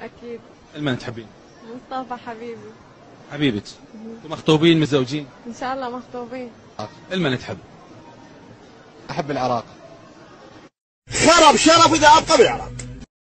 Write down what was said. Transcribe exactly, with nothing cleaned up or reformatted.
اكيد. المن تحبين؟ مصطفى حبيبي. حبيبتي. ومخطوبين متزوجين؟ ان شاء الله مخطوبين. المن تحب؟ احب العراق. خرب شرف اذا ابقى بالعراق.